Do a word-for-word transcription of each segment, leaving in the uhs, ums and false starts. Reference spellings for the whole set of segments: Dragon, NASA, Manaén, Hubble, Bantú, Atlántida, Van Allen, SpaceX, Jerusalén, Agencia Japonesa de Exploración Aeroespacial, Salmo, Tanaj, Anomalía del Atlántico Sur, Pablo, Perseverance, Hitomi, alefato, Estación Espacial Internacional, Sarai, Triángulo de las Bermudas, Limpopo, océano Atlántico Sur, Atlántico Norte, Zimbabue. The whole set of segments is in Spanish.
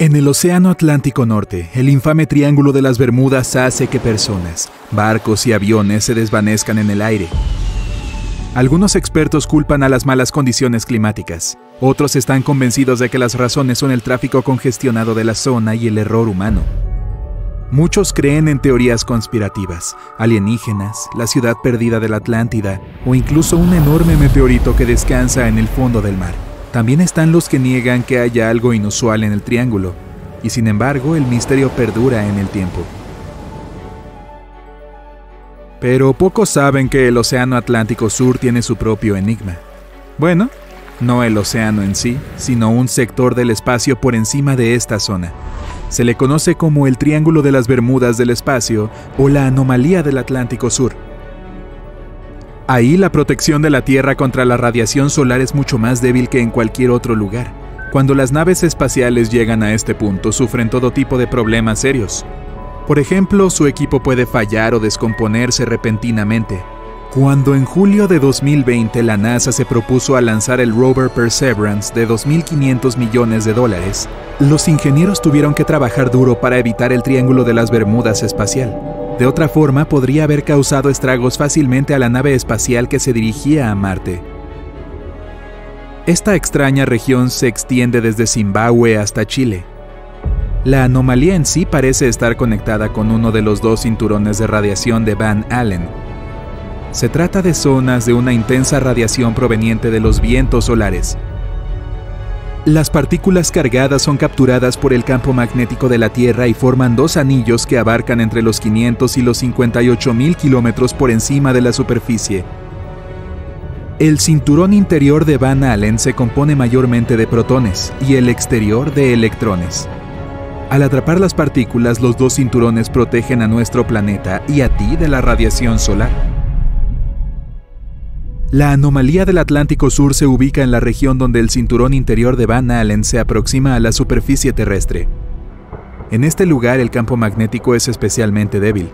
En el Océano Atlántico Norte, el infame Triángulo de las Bermudas hace que personas, barcos y aviones se desvanezcan en el aire. Algunos expertos culpan a las malas condiciones climáticas. Otros están convencidos de que las razones son el tráfico congestionado de la zona y el error humano. Muchos creen en teorías conspirativas, alienígenas, la ciudad perdida de la Atlántida o incluso un enorme meteorito que descansa en el fondo del mar. También están los que niegan que haya algo inusual en el triángulo, y sin embargo el misterio perdura en el tiempo. Pero pocos saben que el Océano Atlántico Sur tiene su propio enigma. Bueno, no el océano en sí, sino un sector del espacio por encima de esta zona. Se le conoce como el Triángulo de las Bermudas del Espacio o la Anomalía del Atlántico Sur. Ahí la protección de la Tierra contra la radiación solar es mucho más débil que en cualquier otro lugar. Cuando las naves espaciales llegan a este punto, sufren todo tipo de problemas serios. Por ejemplo, su equipo puede fallar o descomponerse repentinamente. Cuando en julio de dos mil veinte la NASA se propuso a lanzar el rover Perseverance de dos mil quinientos millones de dólares, los ingenieros tuvieron que trabajar duro para evitar el Triángulo de las Bermudas espacial. De otra forma, podría haber causado estragos fácilmente a la nave espacial que se dirigía a Marte. Esta extraña región se extiende desde Zimbabue hasta Chile. La anomalía en sí parece estar conectada con uno de los dos cinturones de radiación de Van Allen. Se trata de zonas de una intensa radiación proveniente de los vientos solares. Las partículas cargadas son capturadas por el campo magnético de la Tierra y forman dos anillos que abarcan entre los quinientos y los cincuenta y ocho mil kilómetros por encima de la superficie. El cinturón interior de Van Allen se compone mayormente de protones y el exterior de electrones. Al atrapar las partículas, los dos cinturones protegen a nuestro planeta y a ti de la radiación solar. La anomalía del Atlántico Sur se ubica en la región donde el cinturón interior de Van Allen se aproxima a la superficie terrestre. En este lugar el campo magnético es especialmente débil.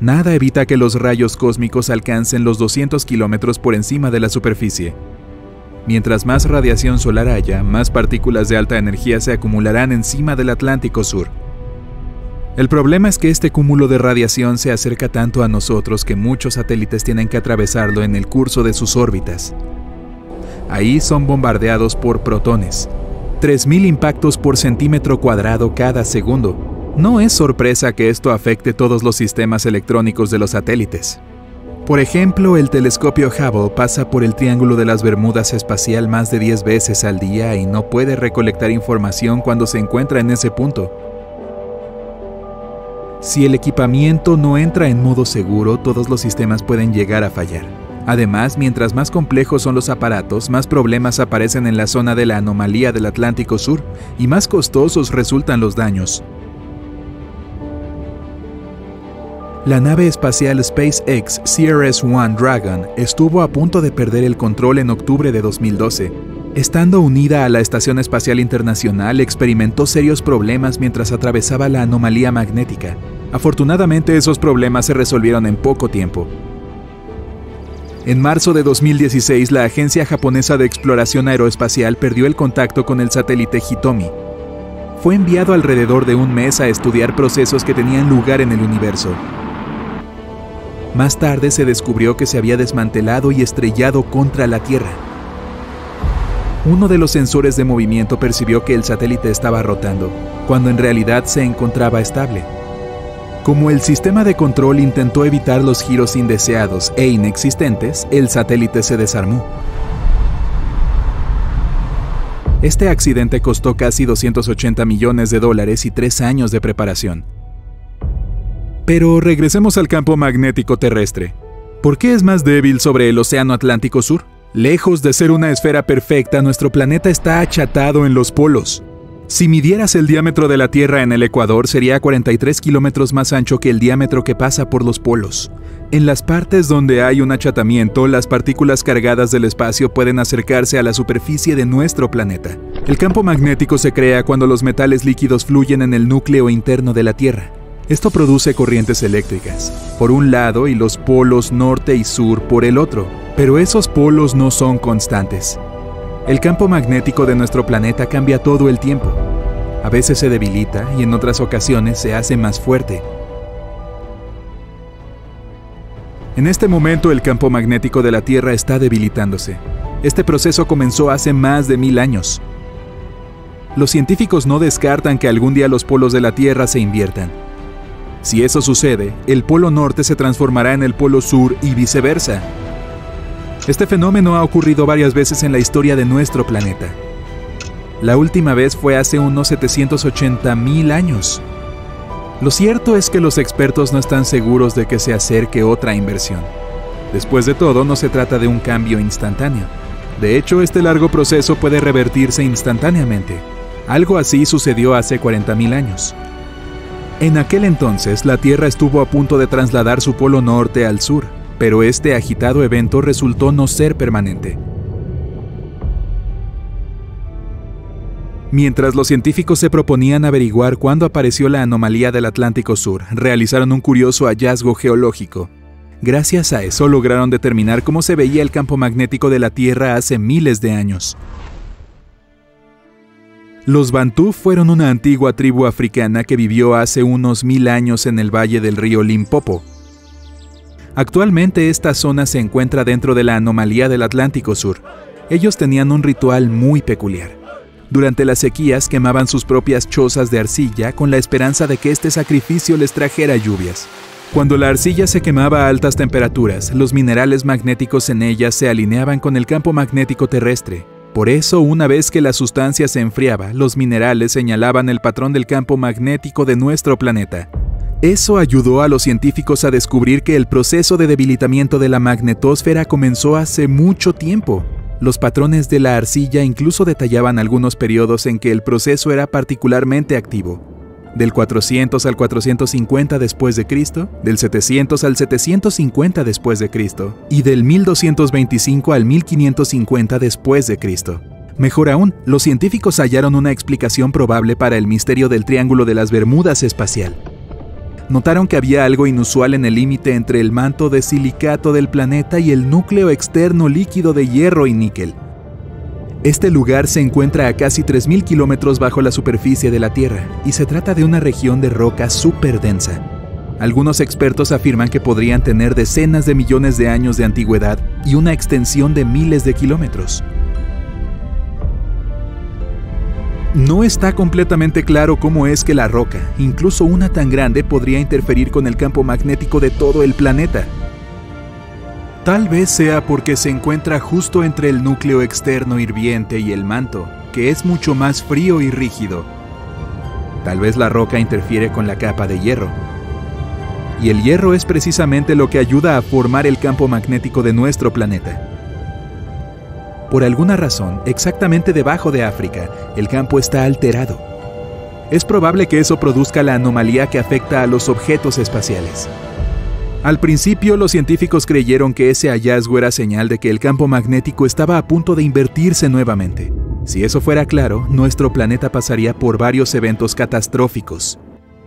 Nada evita que los rayos cósmicos alcancen los doscientos kilómetros por encima de la superficie. Mientras más radiación solar haya, más partículas de alta energía se acumularán encima del Atlántico Sur. El problema es que este cúmulo de radiación se acerca tanto a nosotros que muchos satélites tienen que atravesarlo en el curso de sus órbitas. Ahí son bombardeados por protones. tres mil impactos por centímetro cuadrado cada segundo. No es sorpresa que esto afecte todos los sistemas electrónicos de los satélites. Por ejemplo, el telescopio Hubble pasa por el Triángulo de las Bermudas espacial más de diez veces al día y no puede recolectar información cuando se encuentra en ese punto. Si el equipamiento no entra en modo seguro, todos los sistemas pueden llegar a fallar. Además, mientras más complejos son los aparatos, más problemas aparecen en la zona de la anomalía del Atlántico Sur y más costosos resultan los daños. La nave espacial SpaceX C R S uno Dragon estuvo a punto de perder el control en octubre de dos mil doce. Estando unida a la Estación Espacial Internacional, experimentó serios problemas mientras atravesaba la anomalía magnética. Afortunadamente, esos problemas se resolvieron en poco tiempo. En marzo de dos mil dieciséis, la Agencia Japonesa de Exploración Aeroespacial perdió el contacto con el satélite Hitomi. Fue enviado alrededor de un mes a estudiar procesos que tenían lugar en el universo. Más tarde se descubrió que se había desmantelado y estrellado contra la Tierra. Uno de los sensores de movimiento percibió que el satélite estaba rotando, cuando en realidad se encontraba estable. Como el sistema de control intentó evitar los giros indeseados e inexistentes, el satélite se desarmó. Este accidente costó casi doscientos ochenta millones de dólares y tres años de preparación. Pero regresemos al campo magnético terrestre. ¿Por qué es más débil sobre el Océano Atlántico Sur? Lejos de ser una esfera perfecta, nuestro planeta está achatado en los polos. Si midieras el diámetro de la Tierra en el ecuador, sería cuarenta y tres kilómetros más ancho que el diámetro que pasa por los polos. En las partes donde hay un achatamiento, las partículas cargadas del espacio pueden acercarse a la superficie de nuestro planeta. El campo magnético se crea cuando los metales líquidos fluyen en el núcleo interno de la Tierra. Esto produce corrientes eléctricas, por un lado, y los polos norte y sur por el otro. Pero esos polos no son constantes. El campo magnético de nuestro planeta cambia todo el tiempo. A veces se debilita y en otras ocasiones se hace más fuerte. En este momento el campo magnético de la Tierra está debilitándose. Este proceso comenzó hace más de mil años. Los científicos no descartan que algún día los polos de la Tierra se inviertan. Si eso sucede, el polo norte se transformará en el polo sur y viceversa. Este fenómeno ha ocurrido varias veces en la historia de nuestro planeta. La última vez fue hace unos setecientos ochenta mil años. Lo cierto es que los expertos no están seguros de que se acerque otra inversión. Después de todo, no se trata de un cambio instantáneo. De hecho, este largo proceso puede revertirse instantáneamente. Algo así sucedió hace cuarenta mil años. En aquel entonces, la Tierra estuvo a punto de trasladar su polo norte al sur, pero este agitado evento resultó no ser permanente. Mientras los científicos se proponían averiguar cuándo apareció la anomalía del Atlántico Sur, realizaron un curioso hallazgo geológico. Gracias a eso lograron determinar cómo se veía el campo magnético de la Tierra hace miles de años. Los Bantú fueron una antigua tribu africana que vivió hace unos mil años en el valle del río Limpopo. Actualmente esta zona se encuentra dentro de la anomalía del Atlántico Sur. Ellos tenían un ritual muy peculiar. Durante las sequías quemaban sus propias chozas de arcilla con la esperanza de que este sacrificio les trajera lluvias. Cuando la arcilla se quemaba a altas temperaturas, los minerales magnéticos en ella se alineaban con el campo magnético terrestre. Por eso, una vez que la sustancia se enfriaba, los minerales señalaban el patrón del campo magnético de nuestro planeta. Eso ayudó a los científicos a descubrir que el proceso de debilitamiento de la magnetosfera comenzó hace mucho tiempo. Los patrones de la arcilla incluso detallaban algunos periodos en que el proceso era particularmente activo. Del cuatrocientos al cuatrocientos cincuenta después de Cristo, del setecientos al setecientos cincuenta después de Cristo y del mil doscientos veinticinco al mil quinientos cincuenta después de Cristo. Mejor aún, los científicos hallaron una explicación probable para el misterio del Triángulo de las Bermudas espacial. Notaron que había algo inusual en el límite entre el manto de silicato del planeta y el núcleo externo líquido de hierro y níquel. Este lugar se encuentra a casi tres mil kilómetros bajo la superficie de la Tierra y se trata de una región de roca súper densa. Algunos expertos afirman que podrían tener decenas de millones de años de antigüedad y una extensión de miles de kilómetros. No está completamente claro cómo es que la roca, incluso una tan grande, podría interferir con el campo magnético de todo el planeta. Tal vez sea porque se encuentra justo entre el núcleo externo hirviente y el manto, que es mucho más frío y rígido. Tal vez la roca interfiere con la capa de hierro. Y el hierro es precisamente lo que ayuda a formar el campo magnético de nuestro planeta. Por alguna razón, exactamente debajo de África, el campo está alterado. Es probable que eso produzca la anomalía que afecta a los objetos espaciales. Al principio, los científicos creyeron que ese hallazgo era señal de que el campo magnético estaba a punto de invertirse nuevamente. Si eso fuera claro, nuestro planeta pasaría por varios eventos catastróficos.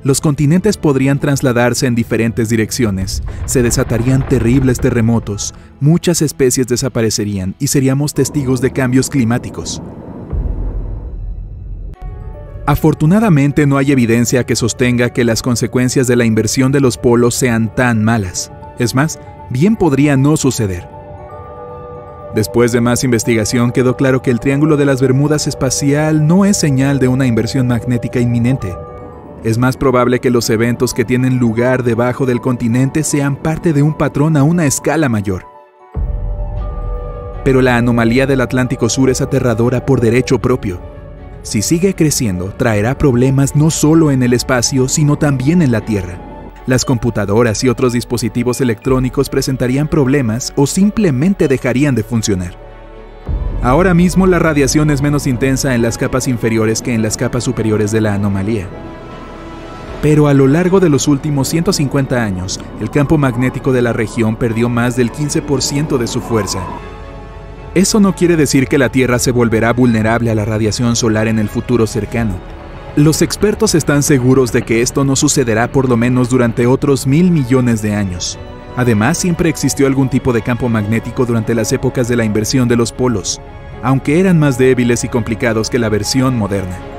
Los continentes podrían trasladarse en diferentes direcciones, se desatarían terribles terremotos, muchas especies desaparecerían y seríamos testigos de cambios climáticos. Afortunadamente no hay evidencia que sostenga que las consecuencias de la inversión de los polos sean tan malas. Es más, bien podría no suceder. Después de más investigación quedó claro que el Triángulo de las Bermudas espacial no es señal de una inversión magnética inminente. Es más probable que los eventos que tienen lugar debajo del continente sean parte de un patrón a una escala mayor. Pero la anomalía del Atlántico Sur es aterradora por derecho propio. Si sigue creciendo, traerá problemas no solo en el espacio, sino también en la Tierra. Las computadoras y otros dispositivos electrónicos presentarían problemas o simplemente dejarían de funcionar. Ahora mismo la radiación es menos intensa en las capas inferiores que en las capas superiores de la anomalía. Pero a lo largo de los últimos ciento cincuenta años, el campo magnético de la región perdió más del quince por ciento de su fuerza. Eso no quiere decir que la Tierra se volverá vulnerable a la radiación solar en el futuro cercano. Los expertos están seguros de que esto no sucederá por lo menos durante otros mil millones de años. Además, siempre existió algún tipo de campo magnético durante las épocas de la inversión de los polos, aunque eran más débiles y complicados que la versión moderna.